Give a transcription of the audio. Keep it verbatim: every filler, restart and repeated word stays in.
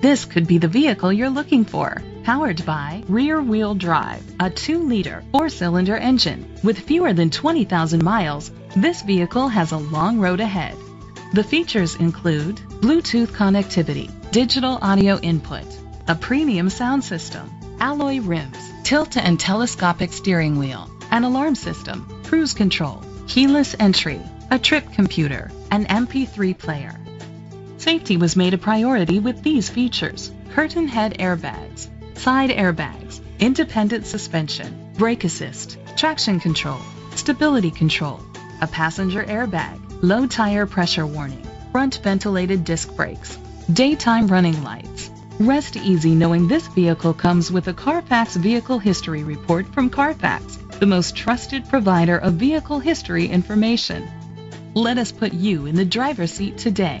This could be the vehicle you're looking for. Powered by rear-wheel drive, a two liter four cylinder engine. With fewer than twenty thousand miles, this vehicle has a long road ahead. The features include Bluetooth connectivity, digital audio input, a premium sound system, alloy rims, tilt and telescopic steering wheel, an alarm system, cruise control, keyless entry, a trip computer, an M P three player. Safety was made a priority with these features: curtain head airbags, side airbags, independent suspension, brake assist, traction control, stability control, a passenger airbag, low tire pressure warning, front ventilated disc brakes, daytime running lights. Rest easy knowing this vehicle comes with a Carfax Vehicle History Report from Carfax, the most trusted provider of vehicle history information. Let us put you in the driver's seat today.